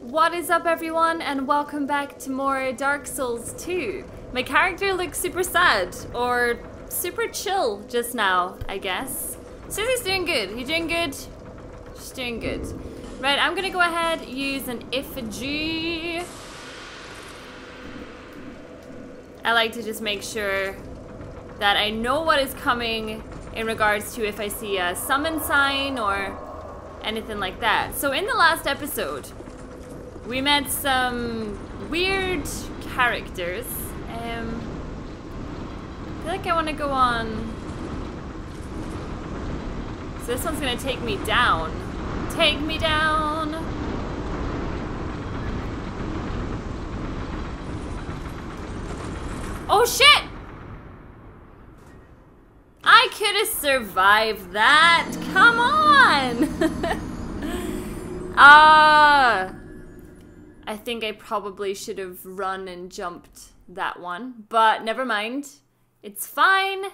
What is up everyone and welcome back to more Dark Souls 2. My character looks super sad, or super chill just now, I guess. Susie's doing good. You doing good? She's doing good. Right, I'm gonna go ahead, use an effigy. I like to just make sure that I know what is coming in regards to if I see a summon sign or anything like that. So in the last episode, we met some weird characters. I feel like I want to go on. So this one's going to take me down. Take me down. Oh shit! I could have survived that. Come on! Ah. I think I probably should have run and jumped that one, but never mind. It's fine.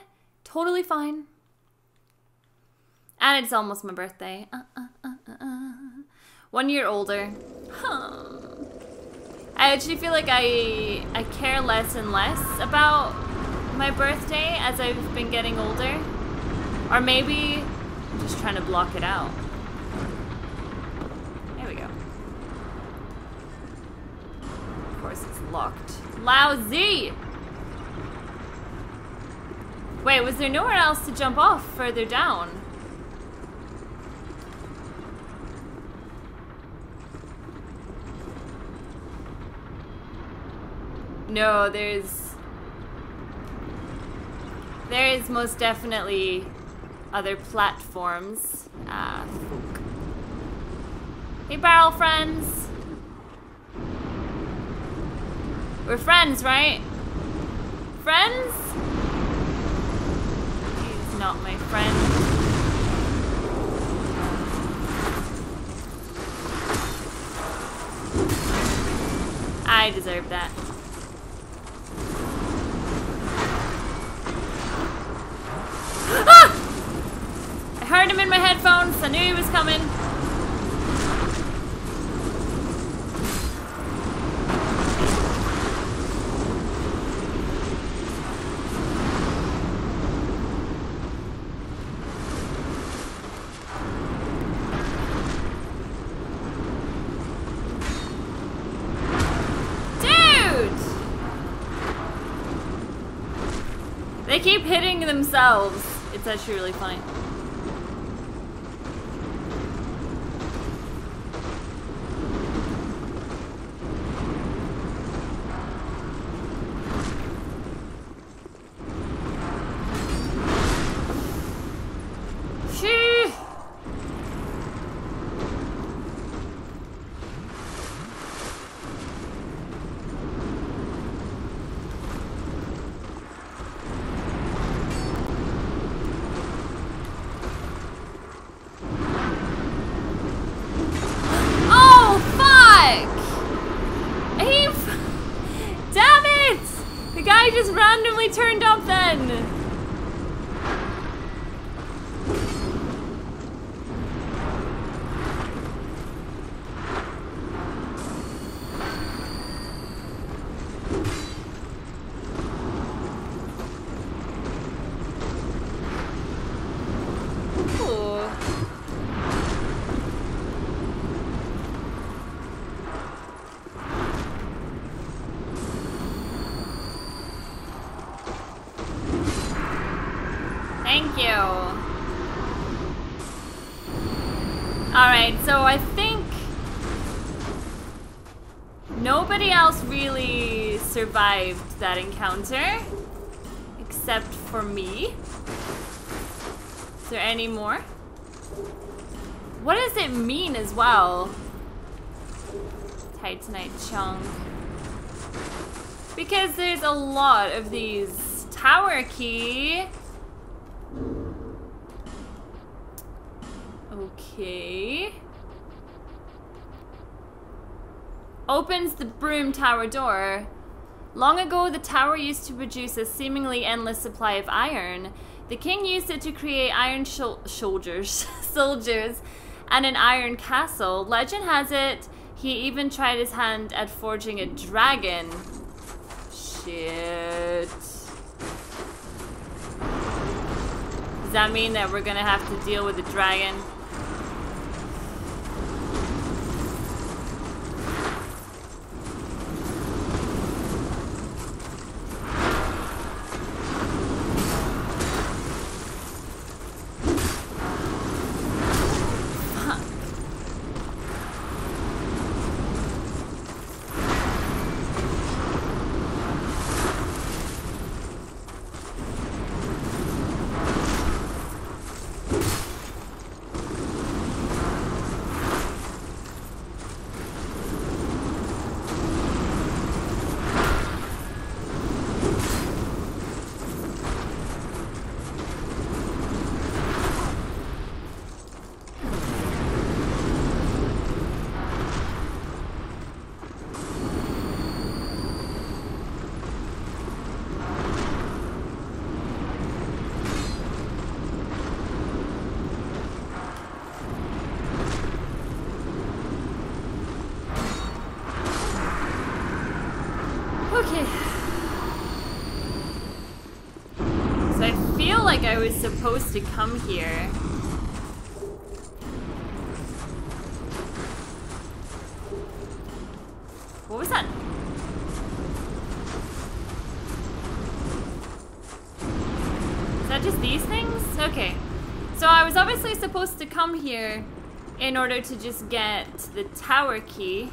Totally fine. And it's almost my birthday. 1 year older. Huh. I actually feel like I care less and less about my birthday as I've been getting older. Or maybe I'm just trying to block it out. There we go. Of course it's locked. Lousy! Wait, was there nowhere else to jump off further down? No, there is most definitely other platforms. Folk. Hey, barrel friends. We're friends, right? Friends? He's not my friend. I deserve that. Ah! I heard him in my headphones. I knew he was coming. Dude! They keep hitting themselves. It's actually really funny. Shoo. Oh, fuck! Damn it! The guy just randomly turned up then. Thank you. Alright, so I think nobody else really survived that encounter except for me. Is there any more? What does it mean as well? Titanite Chung. Because there's a lot of these tower key. Okay. Opens the broom tower door. Long ago, the tower used to produce a seemingly endless supply of iron. The king used it to create iron soldiers and an iron castle. Legend has it He even tried his hand at forging a dragon. Shit. Does that mean that we're gonna have to deal with the dragon? I was supposed to come here. What was that? Is that just these things? Okay. So I was obviously supposed to come here in order to just get the tower key.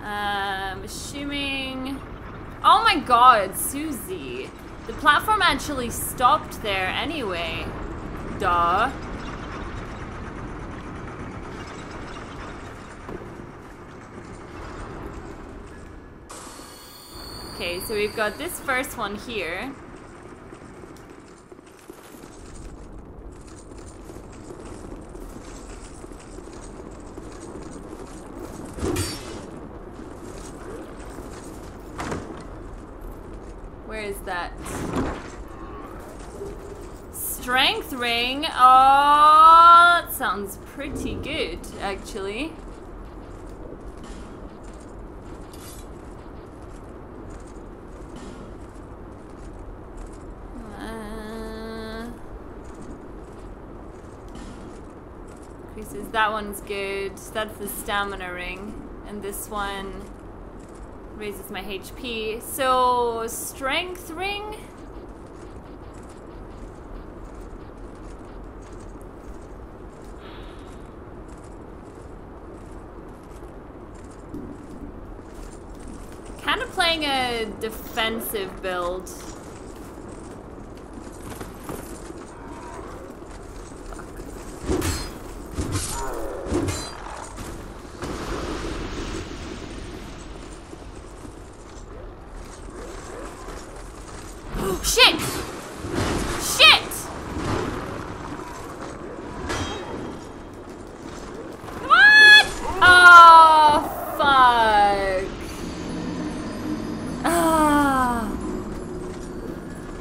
Assuming... Oh my god, Susie. The platform actually stopped there anyway. Duh. Okay, so we've got this first one here. Where is that? Strength ring? Oh, that sounds pretty good, actually. Increases. That one's good. That's the stamina ring. And this one raises my HP. So, strength ring? Kind of playing a defensive build. Shit! Shit! What? Oh, fuck. Ah.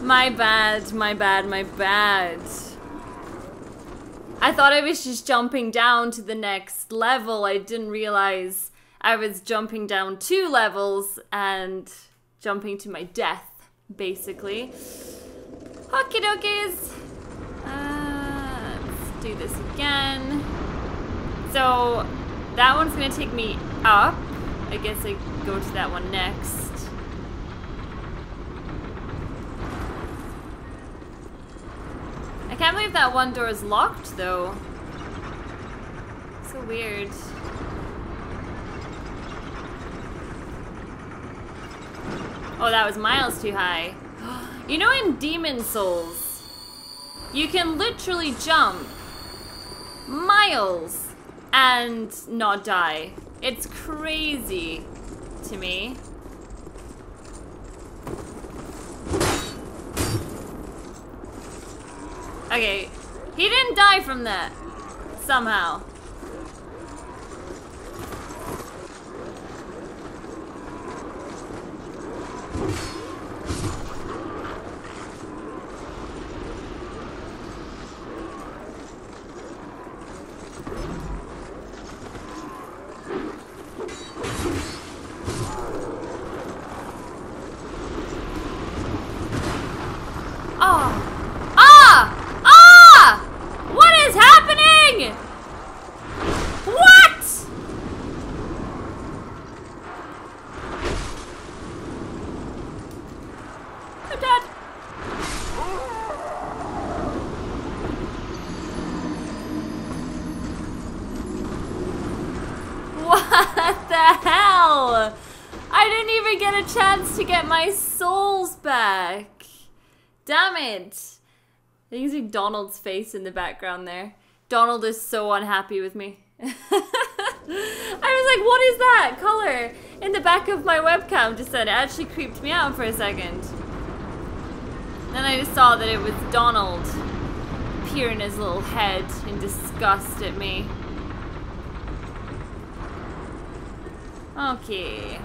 My bad, my bad, my bad. I thought I was just jumping down to the next level. I didn't realize I was jumping down 2 levels and jumping to my death. Basically. Okie dokies! Let's do this again. So, that one's gonna take me up. I guess I go to that one next. I can't believe that one door is locked, though. So weird. Oh, that was miles too high. You know, in Demon's Souls, you can literally jump miles and not die. It's crazy to me. Okay, he didn't die from that, somehow. hell? I didn't even get a chance to get my souls back. Damn it. I can see Donald's face in the background there. Donald is so unhappy with me. I was like, what is that color in the back of my webcam? Just said it actually creeped me out for a second. Then I just saw that it was Donald peering his little head in disgust at me. Okay.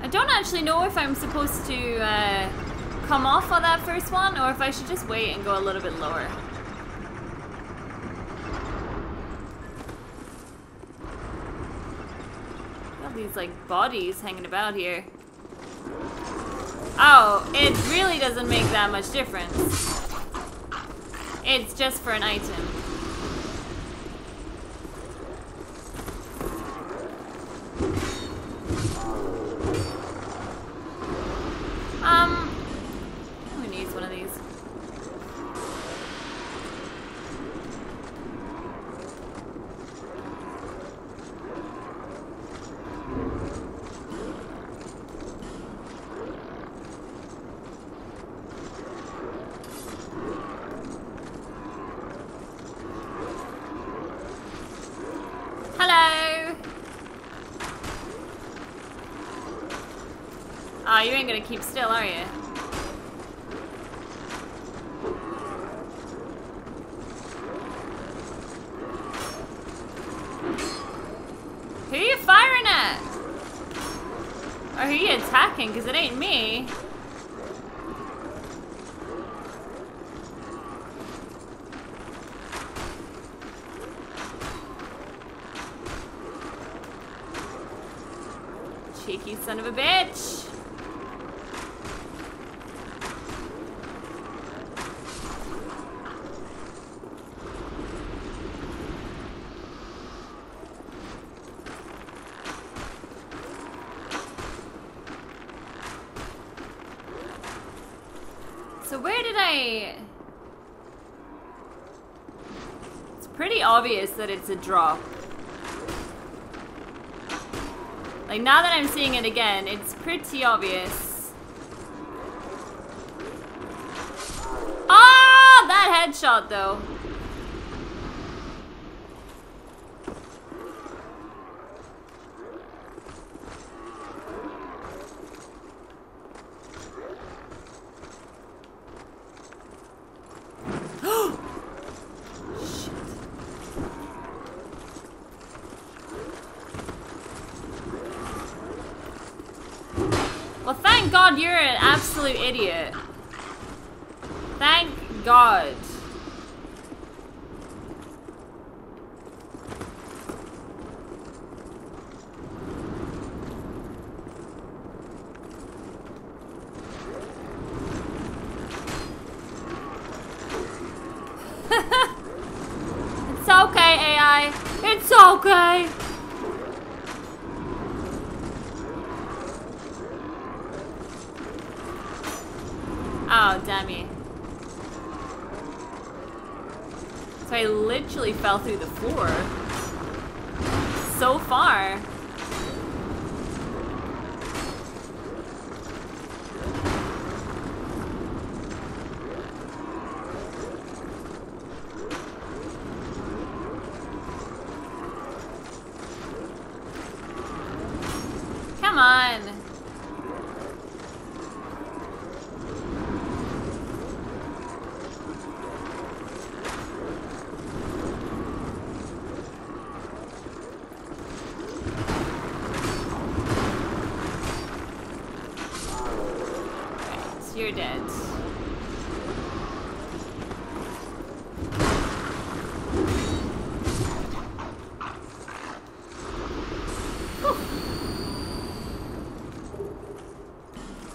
I don't actually know if I'm supposed to come off on that first one or if I should just wait and go a little bit lower. Got these like bodies hanging about here. Oh, it really doesn't make that much difference. It's just for an item. Who needs one of these? Oh, you ain't gonna keep still, are you? Who are you firing at? Or who are you attacking? Because it ain't me. Cheeky son of a bitch. Obvious that it's a drop. Like, now that I'm seeing it again, it's pretty obvious. Ah, that headshot though. You're an absolute idiot. Thank God. It's okay, AI. It's okay. Oh, damn you. So I literally fell through the floor. So far. Come on. You're dead.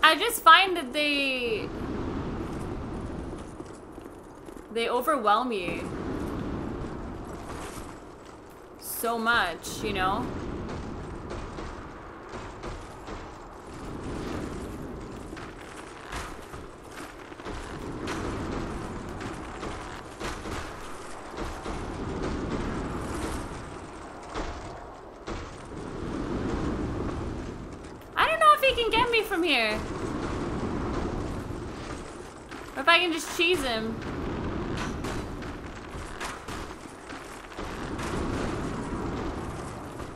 I just find that they overwhelm you so much, you know? me from here. Or if I can just cheese him.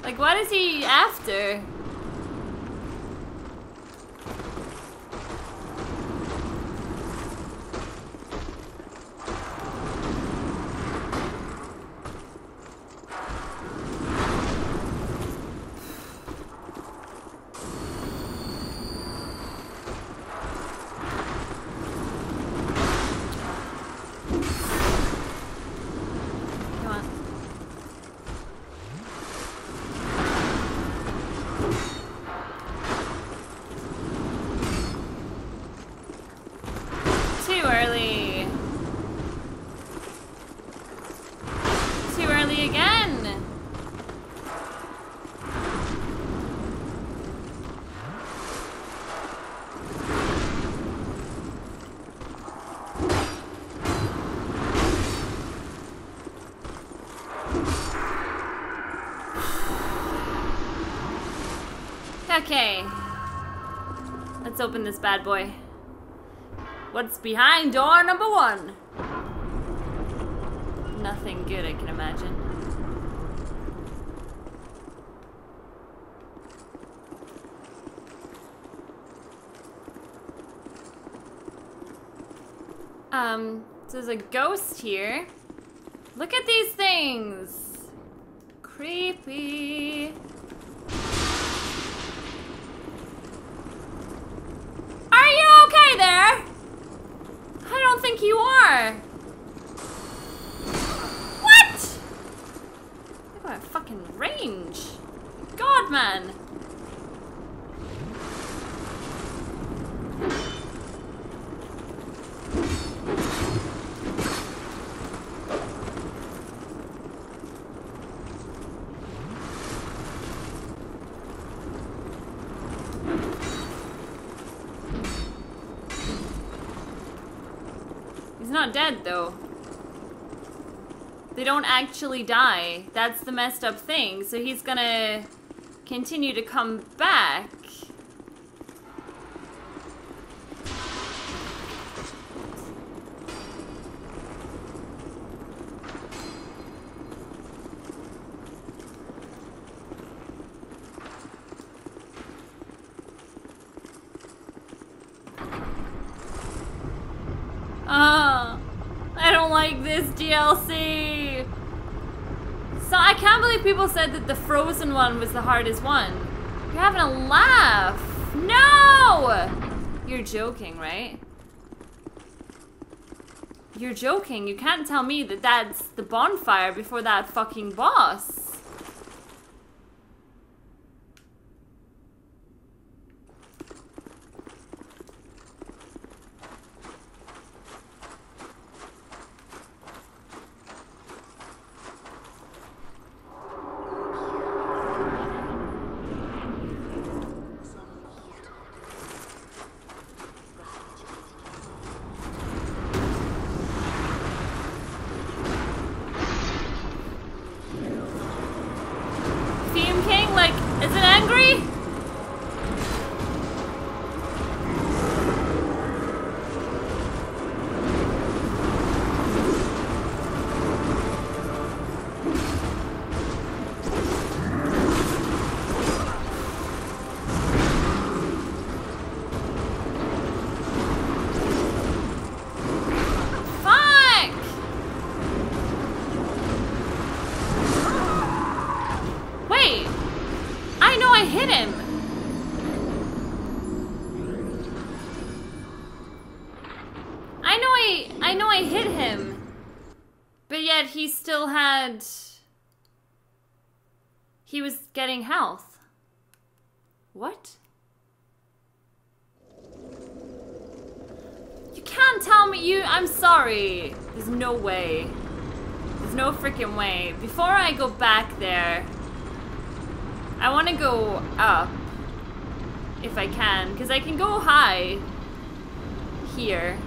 Like, what is he after? Okay, let's open this bad boy. What's behind door number one? Nothing good, I can imagine. So there's a ghost here. Look at these things. Creepy. There? I don't think you are. What? Look at my fucking range. God, man. Dead though. They don't actually die. That's the messed up thing. So he's gonna continue to come back. DLC! So I can't believe people said that the frozen one was the hardest one. You're having a laugh! No! You're joking, right? You're joking. You can't tell me that that's the bonfire before that fucking boss. He was getting health. What? You can't tell me you... I'm sorry. There's no way. There's no freaking way. Before I go back there, I want to go up. If I can. Because I can go high. Here.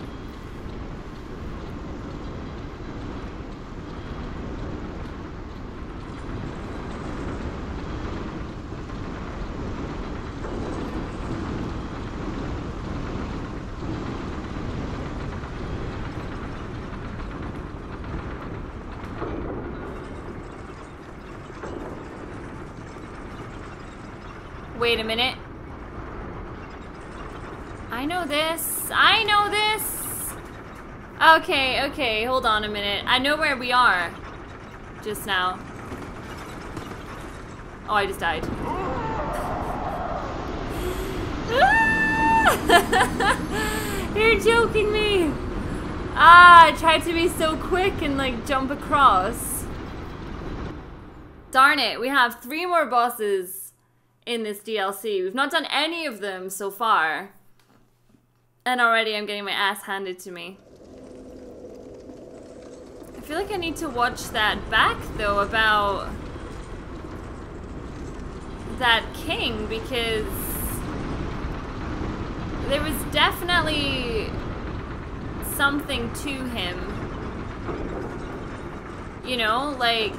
Wait a minute. I know this. I know this! Okay, okay, hold on a minute. I know where we are. Just now. Oh, I just died. You're joking me! Ah, I tried to be so quick and like jump across. Darn it, we have 3 more bosses in this DLC. We've not done any of them so far. And already I'm getting my ass handed to me. I feel like I need to watch that back though about that king, because there was definitely something to him. You know, like...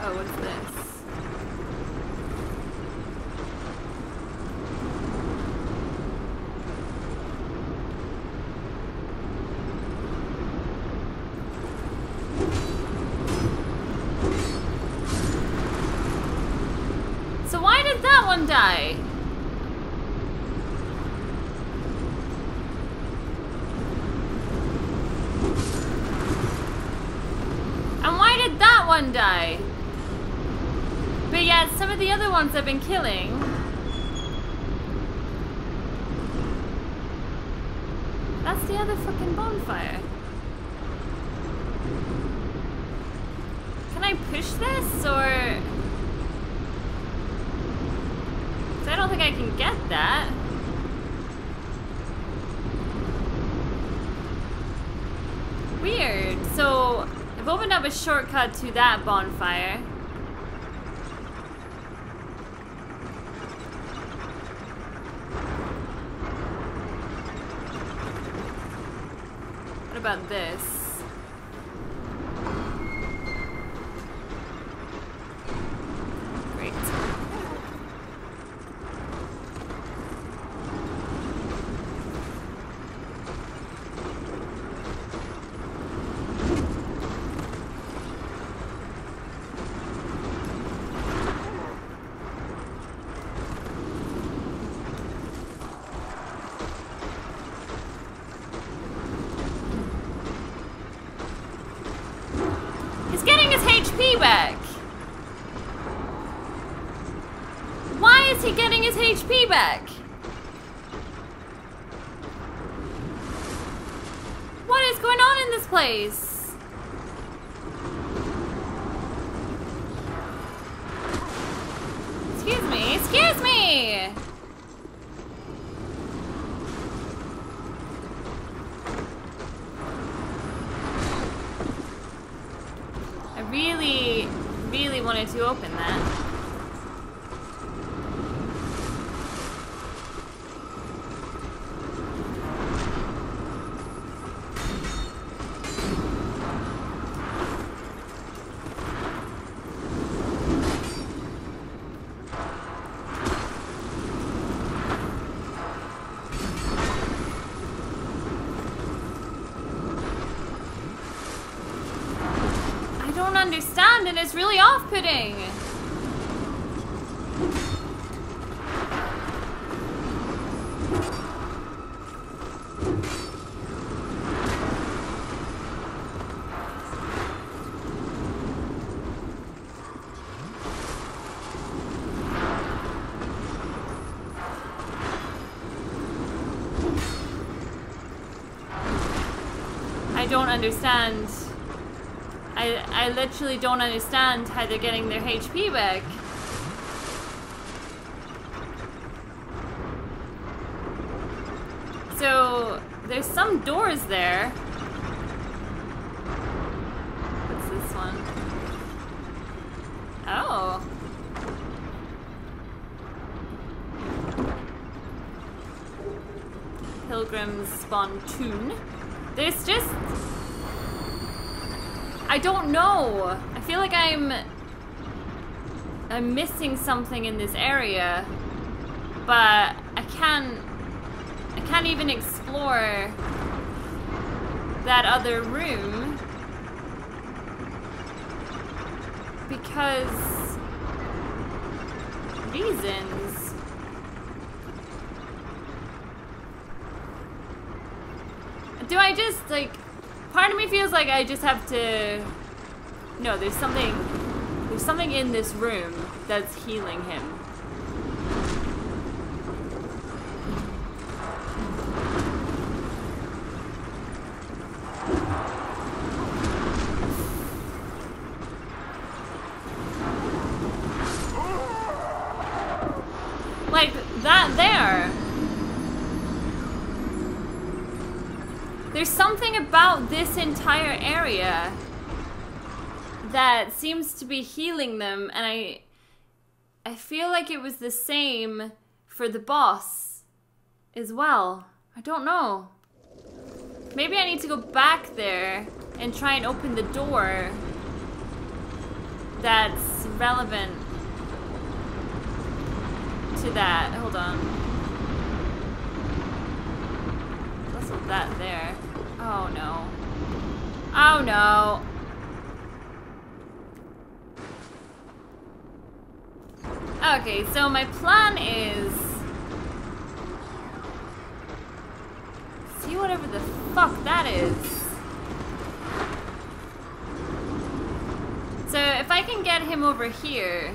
Oh, what's this? So why did that one die? And why did that one die? But yeah, some of the other ones I've been killing. That's the other fucking bonfire. Can I push this, or... 'Cause I don't think I can get that. Weird. So, I've opened up a shortcut to that bonfire. About this. Great. HP back. What is going on in this place? Excuse me, excuse me. I really wanted to open that. It's really off-putting. I don't understand. I literally don't understand how they're getting their HP back. So, there's some doors there. What's this one? Oh. Pilgrim's Spontoon. There's just... I don't know. I feel like I'm missing something in this area, but I can't even explore that other room because reasons. Do I just, like, part of me feels like I just have to... No, there's something in this room that's healing him. This entire area that seems to be healing them, and I feel like it was the same for the boss as well. I don't know. Maybe I need to go back there and try and open the door that's relevant to that. Hold on. Let's put that there. Oh no. Oh no. Okay, so my plan is... see whatever the fuck that is. So if I can get him over here...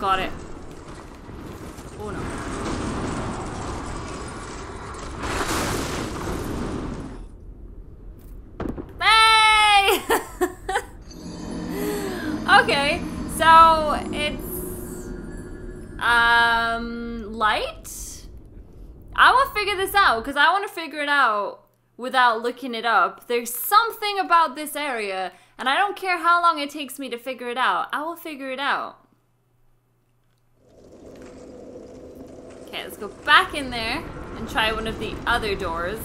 Got it. Oh no. Hey! Okay, so it's light? I want to figure this out because I want to figure it out without looking it up. There's something about this area, and I don't care how long it takes me to figure it out. I will figure it out. Okay, let's go back in there and try one of the other doors.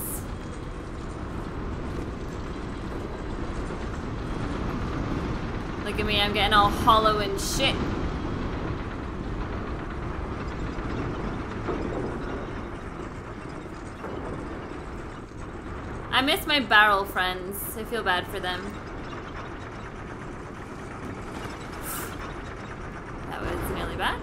Look at me, I'm getting all hollow and shit. I miss my barrel friends. I feel bad for them. That was really bad.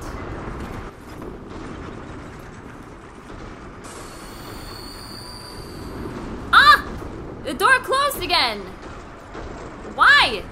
The door closed again! Why?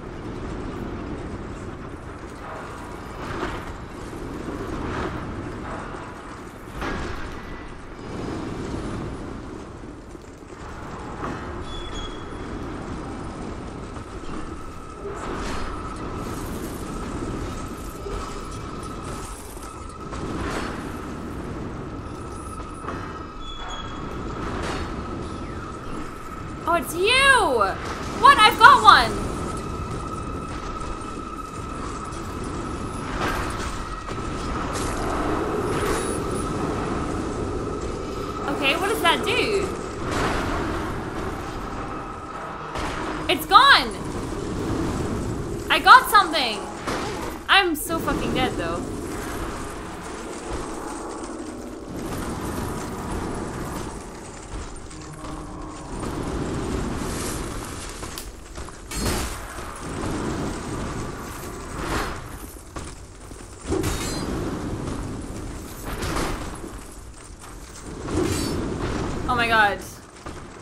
God.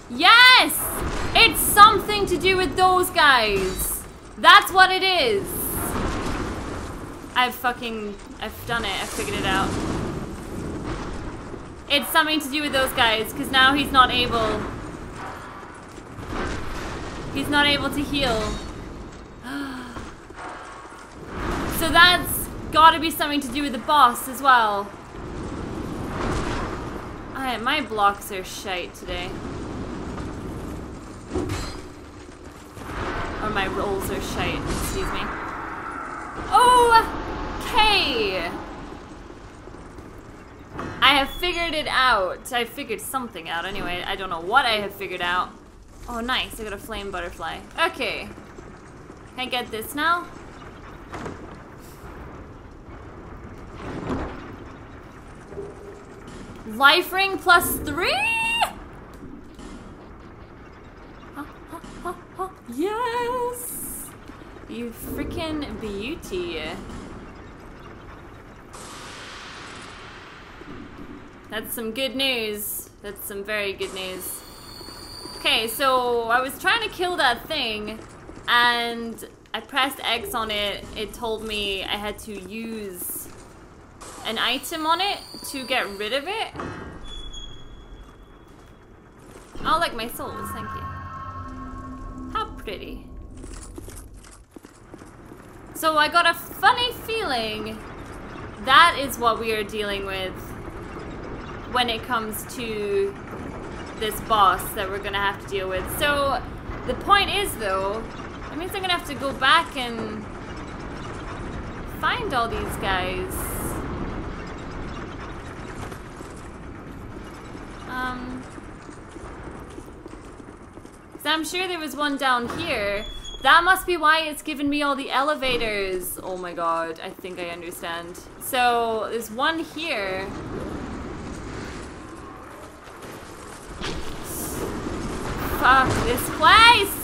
Yes! It's something to do with those guys. That's what it is. I've done it. I figured it out. It's something to do with those guys because now he's not able to heal. So that's gotta be something to do with the boss as well. My blocks are shite today. Or my rolls are shite, excuse me. Okay! I have figured it out. I figured something out anyway. I don't know what I have figured out. Oh, nice. I got a flame butterfly. Okay. Can I get this now? Life ring +3? Ha, ha, ha, ha. Yes! You freaking beauty. That's some good news. That's some very good news. Okay, so I was trying to kill that thing, and I pressed X on it. It told me I had to use an item on it to get rid of it. Oh, like my souls, thank you. How pretty. So I got a funny feeling that is what we are dealing with when it comes to this boss that we're gonna have to deal with. So the point is, though, that means I'm gonna have to go back and find all these guys. So I'm sure there was one down here. That must be why it's given me all the elevators. Oh my god, I think I understand. So there's one here. Fuck this place!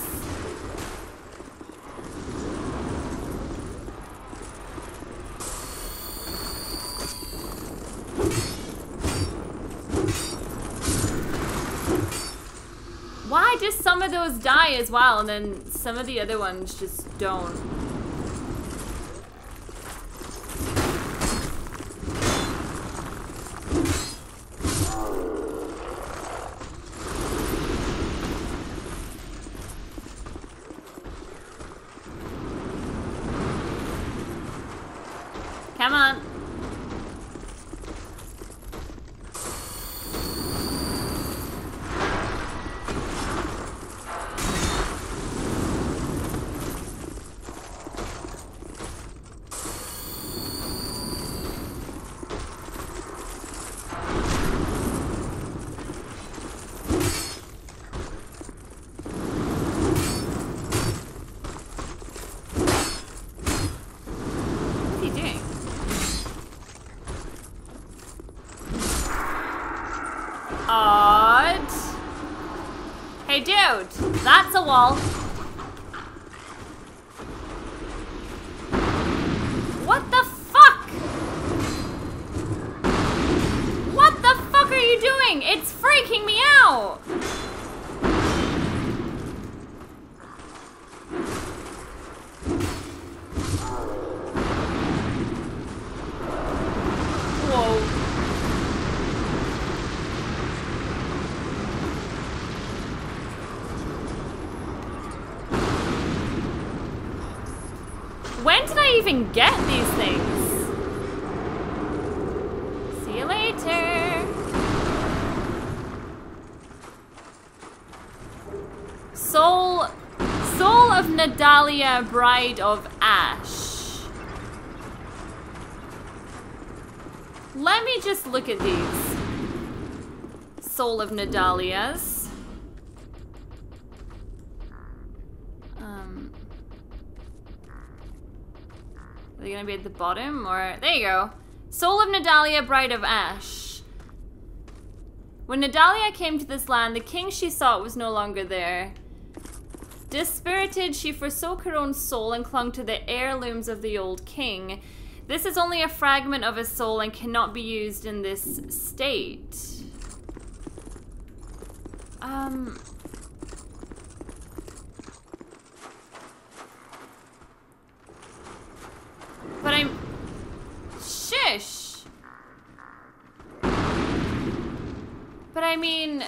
Why do some of those die as well, and then some of the other ones just don't? Come on. That's a wall. What the fuck? What the fuck are you doing? It's freaking me out. Even get these things. See you later. Soul of Nadalia, Bride of Ash. Let me just look at these Soul of Nadalias. Are they gonna be at the bottom, or... There you go. Soul of Nadalia, Bride of Ash. When Nadalia came to this land, the king she sought was no longer there. Dispirited, she forsook her own soul and clung to the heirlooms of the old king. This is only a fragment of a soul and cannot be used in this state. But I'm... Shush! But I mean,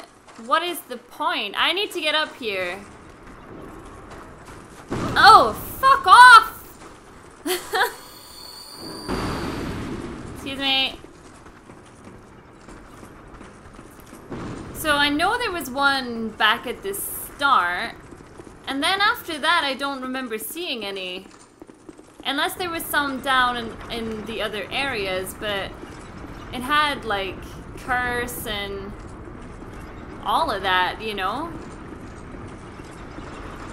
what is the point? I need to get up here. Oh, fuck off! Excuse me. So I know there was one back at the start. And then after that, I don't remember seeing any. Unless there was some down in the other areas, but it had, like, curse and all of that, you know?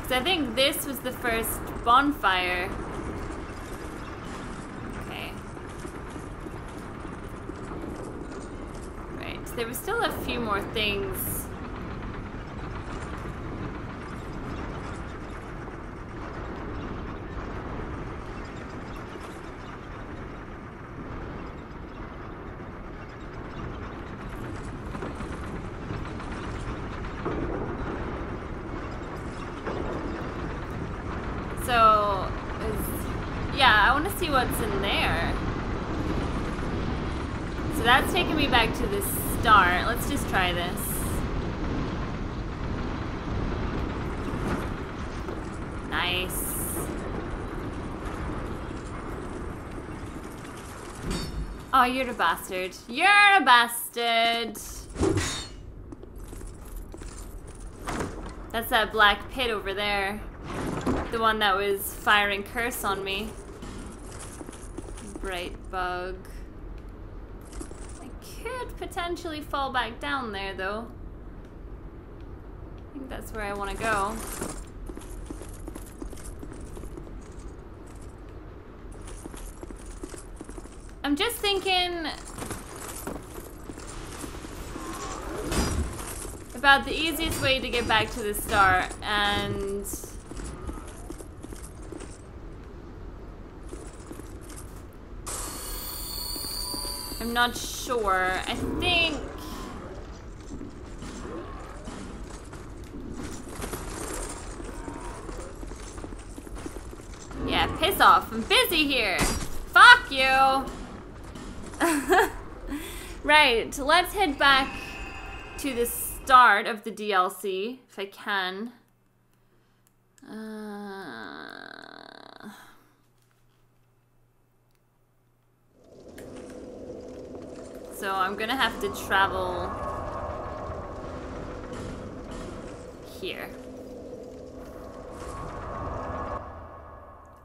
Because I think this was the first bonfire. Okay. Right, there were still a few more things. What's in there. So that's taking me back to the start. Let's just try this. Nice. Oh, you're a bastard. You're a bastard. That's that black pit over there. The one that was firing curse on me. Bright bug. I could potentially fall back down there though. I think that's where I want to go. I'm just thinking about the easiest way to get back to the start, and I'm not sure. I think yeah, piss off. I'm busy here. Fuck you. Right, let's head back to the start of the DLC if I can. So I'm gonna have to travel here.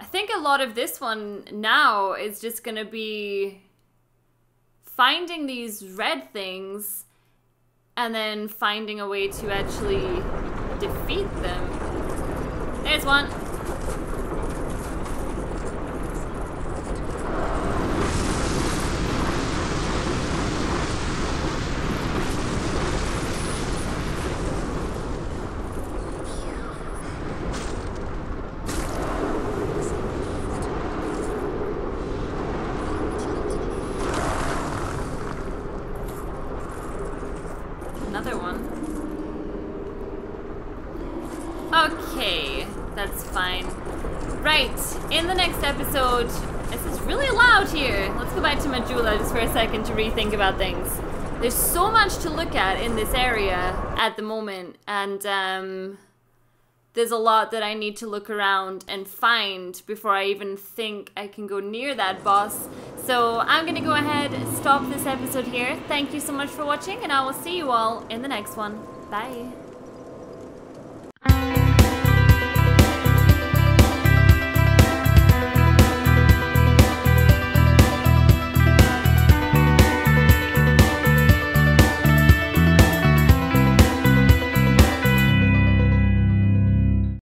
I think a lot of this one now is just gonna be finding these red things and then finding a way to actually defeat them. There's one. To rethink about things. There's so much to look at in this area at the moment, and there's a lot that I need to look around and find before I even think I can go near that boss. So I'm gonna go ahead and stop this episode here. Thank you so much for watching, and I will see you all in the next one. Bye.